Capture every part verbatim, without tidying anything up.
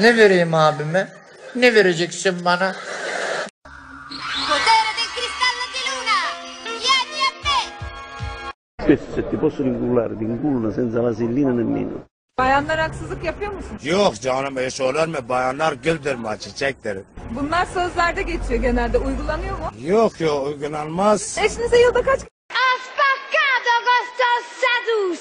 Ne vereyim abime? Ne vereceksin bana? Queste ti possono ingullare, ti ingullano senza vasellina nemmeno. Bayanlar haksızlık yapıyor musun? Yok canım, eş olur mu? Bayanlar güldür mü, çiçektir. Bunlar sözlerde geçiyor genelde, uygulanıyor mu? Yok yok, uygulanmaz. Eşinize yılda kaç... Aspaccato questo sadus.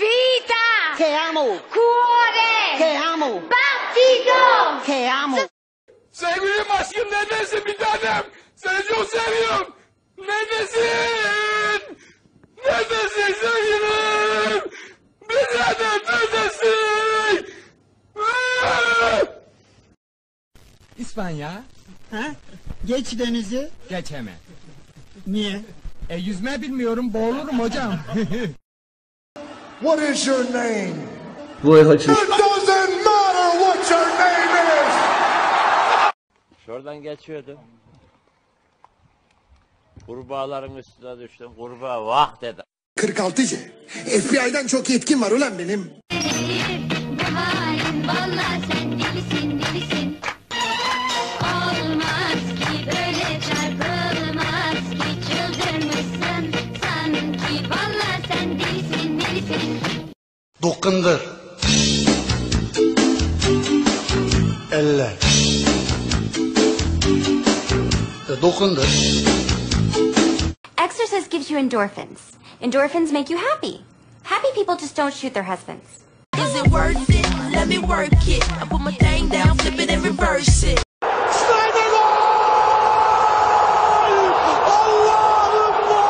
Vita. Che amo. Cuore. Che amo. Battito. Che amo. Sevgilim, aşkım, neredesin bir tanem? Seni çok seviyorum. Neredesin? Neredesin sevgilim? Bir tanem neredesin? İspanya. Ha? Geç denizi. Geç hemen. Niye? E yüzme bilmiyorum, boğulurum hocam. What is your name? Vay hacı. It doesn't matter what your name is. Şuradan geçiyordum. Kurbağaların üstüne düştüm. Kurbağa vah dedi. kırk altı C. F B I'den çok yetkin var ulan benim. Delisin bu halin, vallahi sen delisin delisin. Olmaz ki böyle çarpılmaz ki, çıldırmışsın sanki, vallahi sen delisin delisin. Dokundur. Eller. Dokundur. Exercise gives you endorphins. Endorphins make you happy. Happy people just don't shoot their husbands. Is it worth it? Let me work it. I put my thing down, flip it and reverse it. Snyder gol! Allah'ım gol!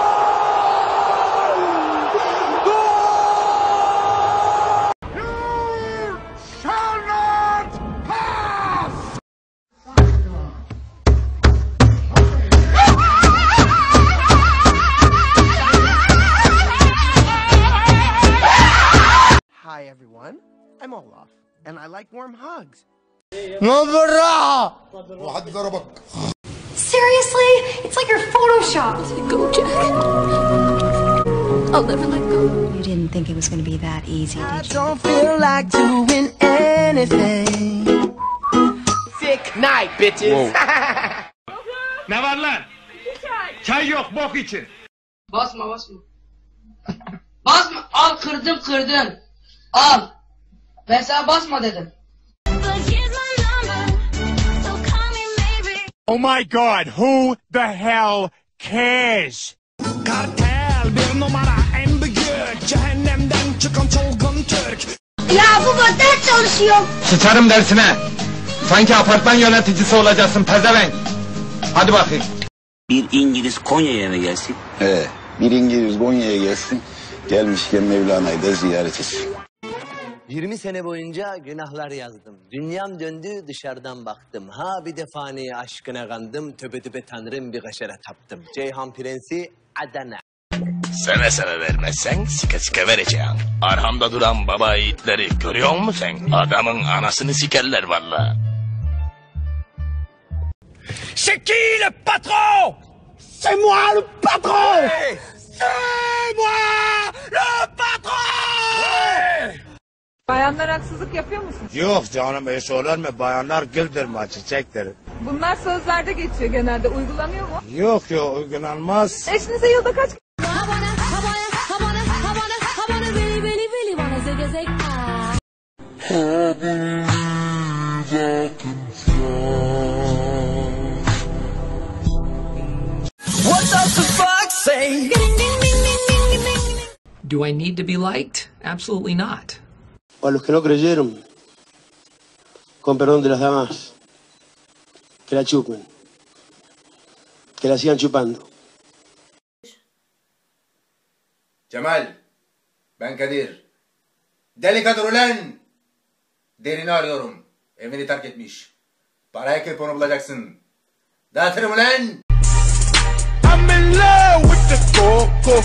Gol! You shall not pass! Hi everyone, I'm Olaf, and I like warm hugs. Seriously? It's like you're photoshopped. Go, Jack. I'll never let go. You didn't think it was going to be that easy, did you? I don't feel like doing anything. Thick night, bitches. Ne var lan? Çay yok, bok için. Basma, basma. Basma, al kırdım kırdım. Al. Ben sana basma dedim. Oh my god, who the hell cares? Kartel bir numara en büyük, cehennemden çıkan çılgın Türk. Ya bu kadar çalışıyorum. Sıçarım dersine. Sanki apartman yöneticisi olacaksın pezevenk. Hadi bakayım. Bir İngiliz Konya'ya mı gelsin? He, bir İngiliz Konya'ya gelsin. Gelmişken Mevlana'yı da ziyaret etsin. yirmi sene boyunca günahlar yazdım. Dünyam döndü, dışarıdan baktım. Ha bir de fani aşkına kandım. Töbe töbe tanrım bir kaşara taptım. Ceyhan Prensi Adana. Sene sene vermezsen sike sike vereceğim. Arhamda duran baba yiğitleri görüyor musun sen? Adamın anasını sikerler valla. C'est qui le patron? C'est moi le patron! Hey! C'est moi le patron! Hey! Bayanlar haksızlık yapıyor musun? Yok canım, eş olur mu? Bayanlar güldür mü, çiçektir. Bunlar sözlerde geçiyor genelde, uygulanıyor mu? Yok yok, uygulanmaz. Eşinize yılda kaç... What does the fuck say? Do I need to be liked? Absolutely not. A los que no creyeron, con perdón de las damas, que la chupen, que la sigan chupando. Cemal, ben Kadir. Deli Kadir ulan! Derini arıyorum. Evini terk etmiş. Parayı kırp onu bulacaksın. Dağıtırım ulan! I'm in love with the coco.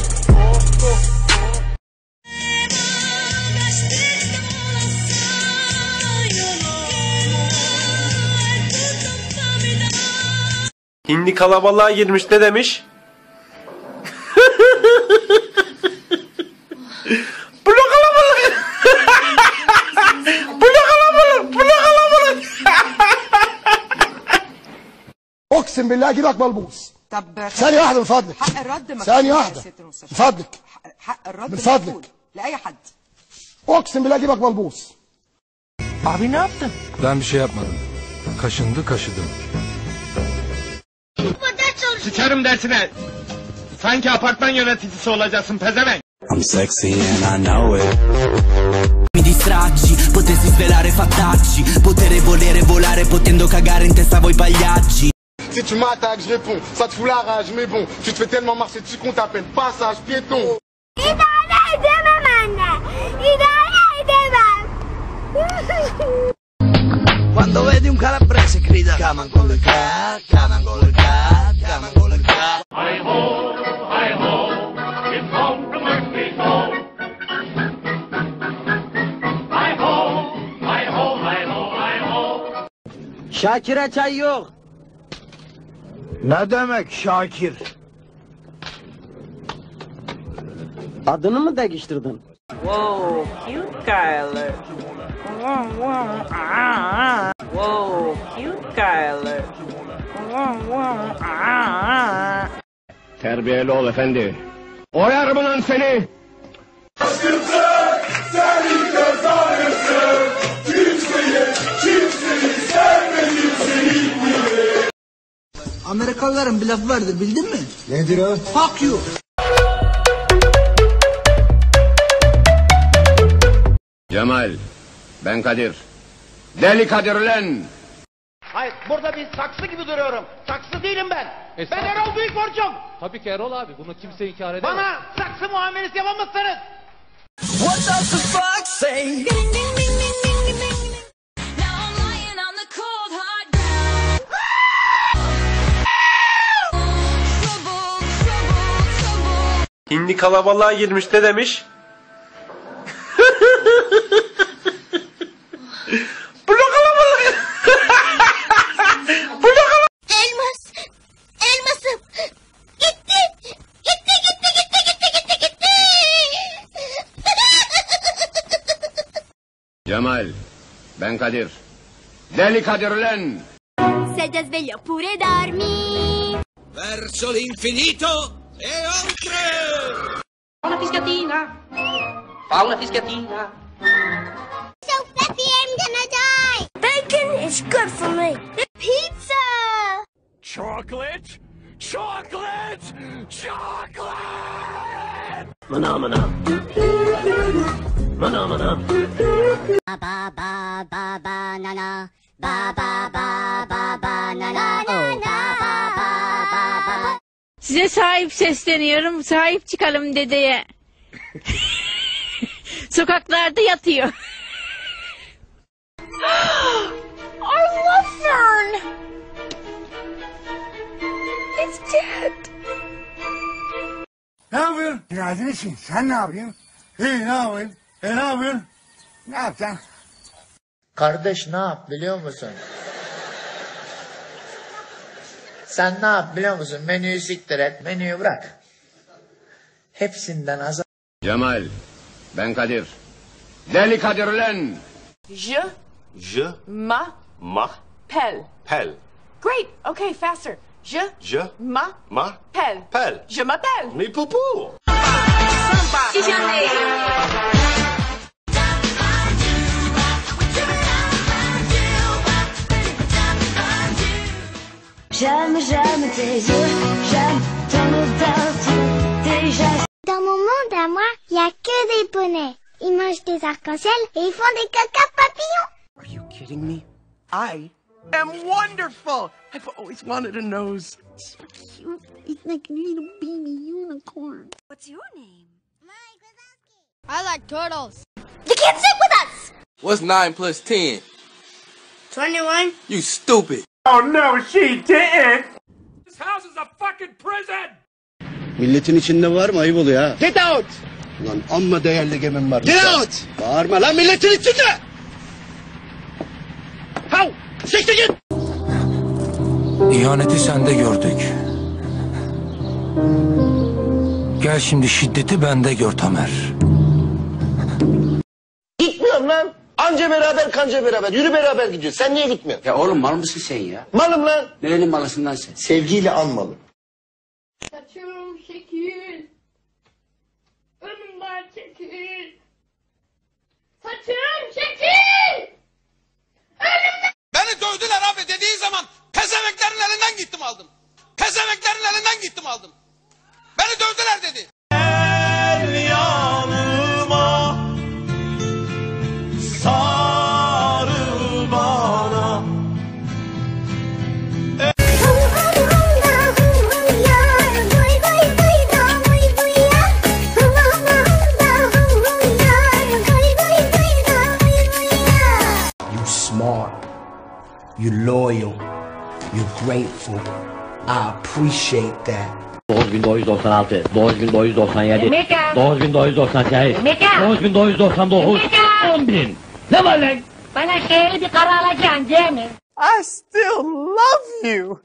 Hindi kalabalığa girmiş, ne demiş? Bu ne kalabalık? Bu ne kalabalık? اقسم بالله اجيبك ملبوس. طب ثانيه واحده من فضلك، حق الرد مكتوب ثانيه واحده من فضلك، حق الرد من فضلك لاي حد، اقسم بالله اجيبك ملبوس. Abi ne yaptın? Ben bir şey yapmadım. Kaşındı kaşıdım. Sıçarım dersine. Sanki apartman yöneticisi olacaksın pezevenk. I'm sexy and I know it. Mi distracci, potessi svelare fattacci, potere volere volare potendo cagare in testa voi pagliacci. Si tu m'attaques, je réponds. Ça te fout la rage, mais bon, tu te fais tellement marcher dessus qu'on t'appelle passage piéton. İdare edemem anne. İdare edemem. Quando vedi un calabrese grida Caman con il car, Caman con il car, Caman con il car. I hope, I hope, it won't hurt me so. I hope, I hope, I hope, I hope. Şakir'e çay yok. Ne demek Şakir? Adını mı değiştirdin? Wow, cute Kyler. Wow, cute Kyler. Terbiyeli ol efendi. Oyar bunun seni. Aşkımsın, sen ilk kazanırsın. Kimseyi, kimseyi sevmedim seni bile. Amerikalıların bir lafı vardır, bildin mi? Nedir o? Fuck you. Cemal, ben Kadir. Deli Kadir lan! Hayır, burada bir saksı gibi duruyorum. Saksı değilim ben. E, ben Erol Büyükborcum. Tabii ki Erol abi, bunu kimse inkar edemez. Bana saksı muamelesi yapamazsınız. What does the fuck say? Hindi kalabalığa girmiş, ne demiş? Cemal, ben Kadir. Deli Kadir lan! Se te sveglio pure darmi! Verso l'infinito e oltre! Fa una fischiatina! Fa una fischiatina! So Peppy, I'm gonna die! Bacon is good for me! Pizza! Chocolate! Chocolate! Chocolate! Manamana! Manamana! Ba ba ba ba na na, ba ba ba ba ba na na, oh ba ba ba ba ba. Size sahip sesleniyorum, sahip çıkalım dedeye. Sokaklarda yatıyor. I love Fern. It's dead. Ne yapıyorsun? Günaydın için. Sen ne yapıyorsun? İyi, ne yapıyorsun? E ne yapıyorsun? Ne yapacaksın? Kardeş ne yap biliyor musun? Sen ne yap biliyor musun? Menüyü siktir et, menüyü bırak. Hepsinden azal. Cemal, ben Kadir. Deli Kadir lan! Je, je, ma, ma, pel, pel. Great, okay, faster. Je, je, ma, ma, pel, pel. Je m'appelle. Mi poupou. Samba. J'aime, j'aime tes yeux, j'aime ton odeur, tes gestes. Dans mon monde à moi, il n'y a que des poneys. Ils mangent des arcs-en-ciel et ils font des caca papillons. Are you kidding me? I am wonderful. I've always wanted a nose. It's so cute. It's like a little baby unicorn. What's your name? Mike Wazowski. I like turtles. You can't sit with us. What's nine plus ten? twenty-one. You stupid. Oh no, she didn't. This house is a fucking prison. Milletin içinde var mı? Ayıp oluyor ha. Get out. Lan amma değerli gemim var. Get out. Bağırma lan milletin içinde. How? Siktir git. İhaneti sende gördük. Gel şimdi şiddeti bende gör Tamer. Gitmiyorum lan. Anca Kanca beraber, kanca beraber. Yürü beraber gidiyor. Sen niye gitmiyorsun? Ya oğlum mal mısın sen ya? Malım lan. Nerenin malısından sen? Sevgiyle an malım. Saçım şekil. Önümden çekil. Saçım şekil. Önümden... Beni dövdüler abi dediği zaman pezemeklerin elinden gittim aldım. Pezemeklerin elinden gittim aldım. Beni dövdüler dedi. You're loyal, you're grateful, I appreciate that. dokuz bin dokuz yüz doksan altı, dokuz bin dokuz yüz doksan yedi, dokuz bin dokuz yüz doksan sekiz, dokuz bin dokuz yüz doksan dokuz, on bin. Ne var lan? Bana şehri bir karar alacaksın değil mi? I still love you.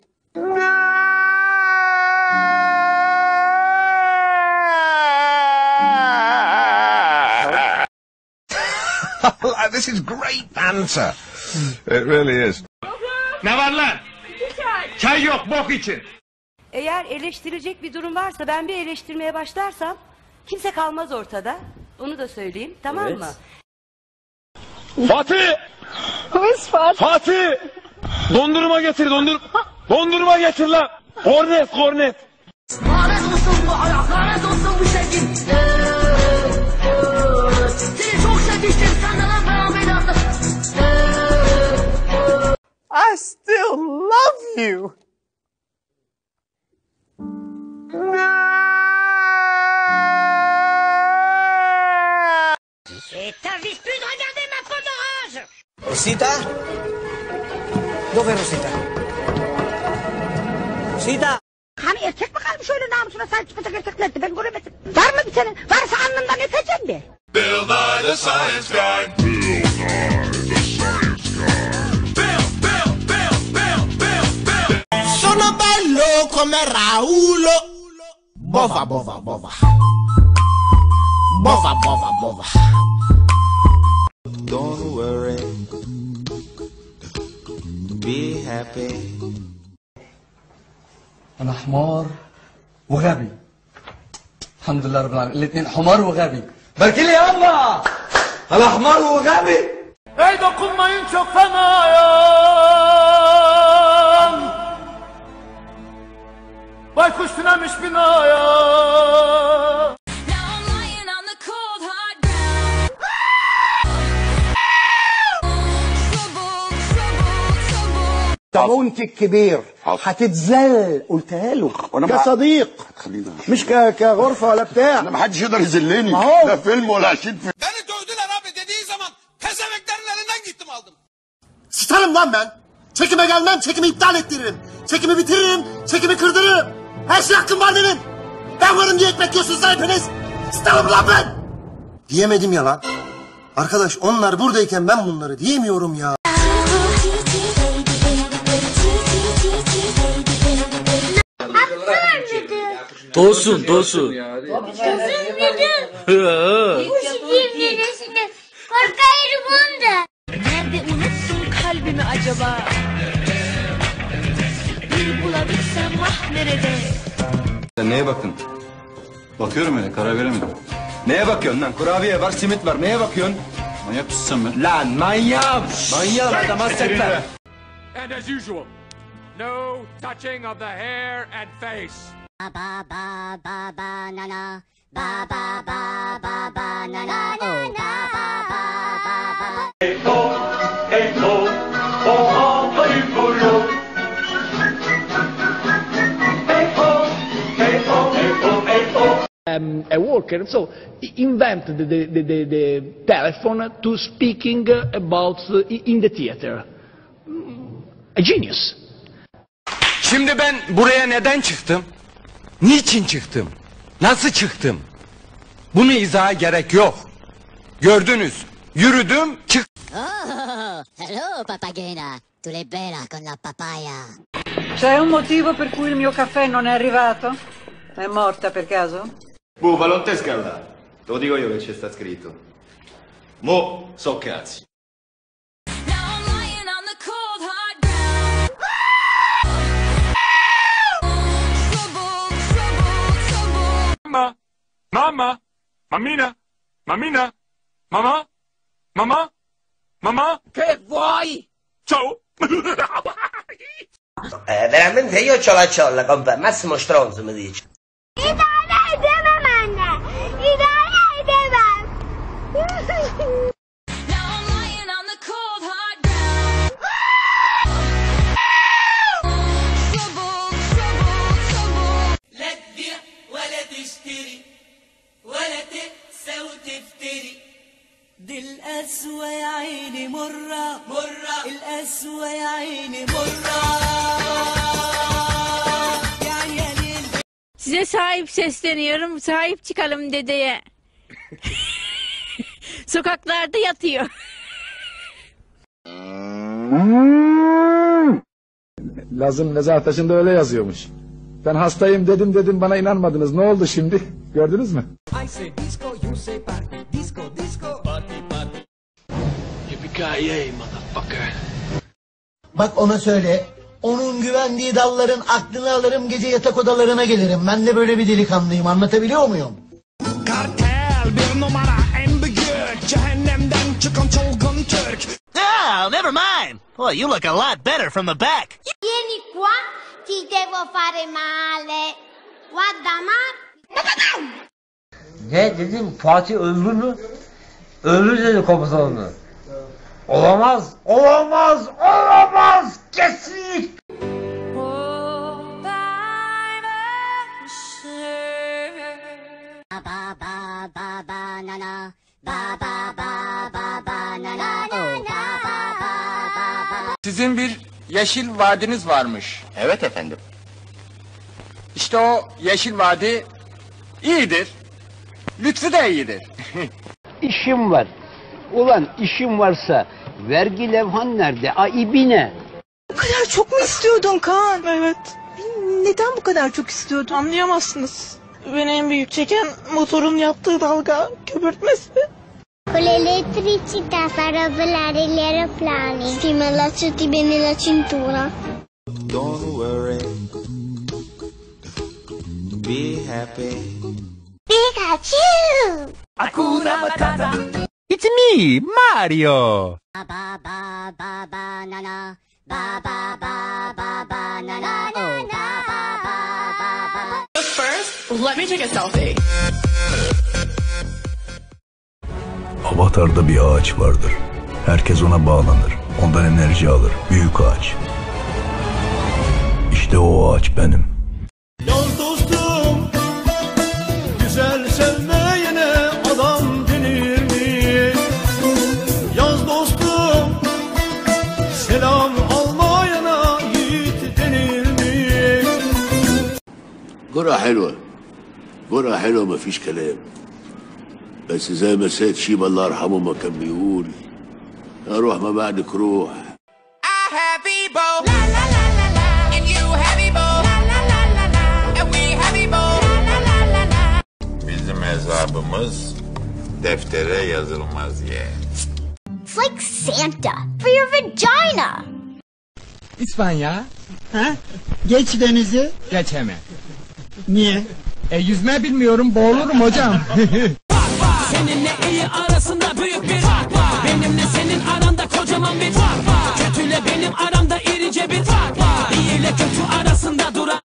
This is great banter. It really is. Ne var lan? Çay. Çay yok bok için. Eğer eleştirecek bir durum varsa ben bir eleştirmeye başlarsam kimse kalmaz ortada. Onu da söyleyeyim tamam evet. mı? Fatih! Fatih! Fatih! Dondurma getir dondur. Dondurma getir lan. Kornet kornet. Lanet olsun bu ayak. Lanet olsun bu şekil. Seni çok sevmiştim senden beraber yaptım. I still love you. Et t'as vite plus de regarder ma peau d'orange. Rosita? Dove Rosita? Rosita? Hani erkek mi kalmış öyle namusuna sahip çıkacak erkekler de ben göremedim. Var mı bir senin? Varsa alnından öpeceğim mi? Bill Nye the Science Guy. Bill Nye the Science Guy. Bill, Bill, Bill, Bill, Bill, Bill. Sono bello come Raul. Bova, bova, bova. Bova, bova, bova. Don't worry. Be happy. أنا حمار وغبي. الحمد لله رب العالمين. الاثنين حمار وغبي. Berkili yalla! Alahmar Uğabi! Ey dokunmayın çok fenayam! Baykuş tünemiş binaya! طالونتي الكبير هتتذل قلتها له كصديق مش كغرفه ولا بتاع انا ما حدش يقدر يذلني لا فيلم ولا عشرين فيلم beni dövdüler abi dediği zaman pezemeklerin elinden gittim aldım sıçarım lan ben çekime gelmem çekimi iptal ettiririm çekimi bitiririm çekimi kırdırırım her şey hakkım var benim ben varım diye ekmek yiyorsunuz lan hepiniz sıçarım lan ben diyemedim ya lan arkadaş onlar buradayken ben bunları diyemiyorum ya Tosun, tosun. Tosun dedim. Bu şekil dedesine. Korkayırım onda. Nerede unutsun kalbimi acaba? Bir bulabilsem ah nerede? Neye bakın? Bakıyorum öyle, karar veremedim. Neye bakıyorsun lan? Kurabiye var, simit var. Neye bakıyorsun? Manyak mısın sen ben? Lan manyak! Manyak adam hasetler. And as usual, no touching of the hair and face. Ba ba ba ba na na ba ba ba ba ba na na na na ba ba ba ba. Eto eto oha paypolo. Eto eto eto eto. Um, a worker so invented the the the, the telephone to speaking about uh, in the theater. A genius. Şimdi ben buraya neden çıktım? Niçin çıktım? Nasıl çıktım? Bunu izaha gerek yok. Gördünüz. Yürüdüm, çıktım. Oh, hello papagena. Tu le bella con la papaya. C'è un motivo per cui il mio caffè non è arrivato? È morta per caso? Buffa, non te scaldare. Te lo dico io che c'è sta scritto. Mo so cazzi. Mamma, mammina, mammina, mamma, mamma, mamma. Che vuoi? Ciao. Eh, veramente io c'ho la ciolla, compagno. Massimo stronzo mi dice. دي القسوة يا عيني مرة مرة، القسوة يا عيني مرة. Size sahip sesleniyorum, sahip çıkalım dedeye. Sokaklarda yatıyor. Lazım Nezahat Taşı'nda öyle yazıyormuş. Ben hastayım dedim dedim bana inanmadınız. Ne oldu şimdi? Gördünüz mü? Bak ona söyle, onun güvendiği dalların aklını alırım, gece yatak odalarına gelirim. Ben de böyle bir delikanlıyım, anlatabiliyor muyum? Kartel bir numara, en büyük cehennemden çıkan çılgın Türk. Oh, never mind. Well, you look a lot better from the back. Vieni qua, ti devo fare male. Guarda ma. Ne dedim? Fatih öldü mü? Öldü dedi komutanım. Olamaz, olamaz, olamaz, kesinlik. Baba baba baba nana, baba baba baba nana, baba baba. Sizin bir yeşil vadiniz varmış. Evet efendim. İşte o yeşil vadi iyidir. Lütfü de iyidir. İşim var. Ulan işim varsa vergi levhan nerede? Aibi ne? Bu kadar çok mu istiyordun Kaan? Evet. Neden bu kadar çok istiyordun? Anlayamazsınız. Beni en büyük çeken motorun yaptığı dalga köpürtmesi. Con l'elettricità farò volare gli aeroplani. Sì, ma allacciati bene la cintura. Don't worry. Be happy. Pikachu! Akura Matata. It's me, Mario. Ba ba ba ba na na, ba ba ba ba ba na na, oh, ba ba ba ba ba. But first, let me take a selfie. Avatar'da bir ağaç vardır. Herkes ona bağlanır. Ondan enerji alır. Büyük ağaç. İşte o ağaç benim. Yol dostum, güzel sevme. قرعة حلوة، قرعة حلوة ما فيش كلام، بس زي ما سيد شيبة الله يرحمه ما كان بيقول اروح ما بعدك روح. Bizim hesabımız deftere yazılmaz ya. It's like Santa for your vagina. İspanya, ha? Geç denizi, geç hemen. Niye? E yüzme bilmiyorum, boğulurum hocam. Seninle iyi arasında büyük bir fark var. Benimle senin aranda kocaman bir fark var. Kötüyle benim aramda irice bir fark var. İyi ile kötü arasında duran.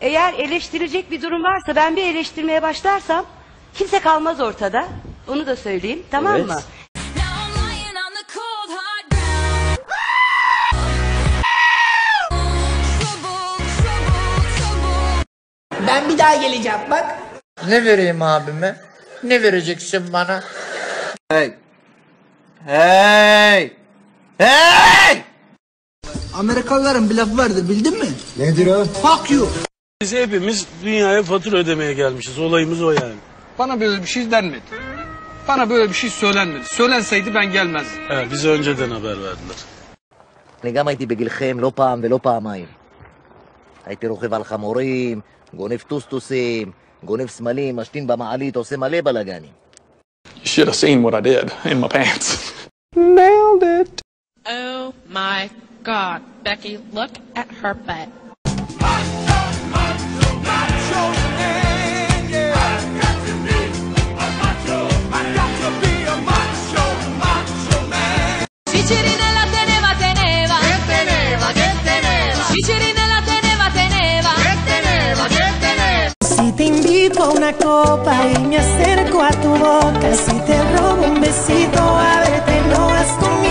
Eğer eleştirecek bir durum varsa, ben bir eleştirmeye başlarsam kimse kalmaz ortada. Onu da söyleyeyim, tamam evet. mı? Ben bir daha geleceğim bak. Ne vereyim abime? Ne vereceksin bana? Hey. Hey. Hey. Amerikalıların bir lafı vardır, bildin mi? Nedir o? Fuck you. Biz hepimiz dünyaya fatura ödemeye gelmişiz. Olayımız o yani. Bana böyle bir şey denmedi. Bana böyle bir şey söylenmedi. Söylenseydi ben gelmezdim. Evet, bize önceden haber verdiler. אני גם הייתי בגילכם לא פעם ולא פעמיים. הייתי רוכב על חמורים. גונב טוסטוסים, גונב סמלים, משתין במעלית, עושה מלא בלגנים. You should have seen what I did in my pants. Nailed it. Oh my god, Becky, look at her butt. sirvo una copa y me acerco a tu boca. Si te robo un besito, a ver, te lo has tomado.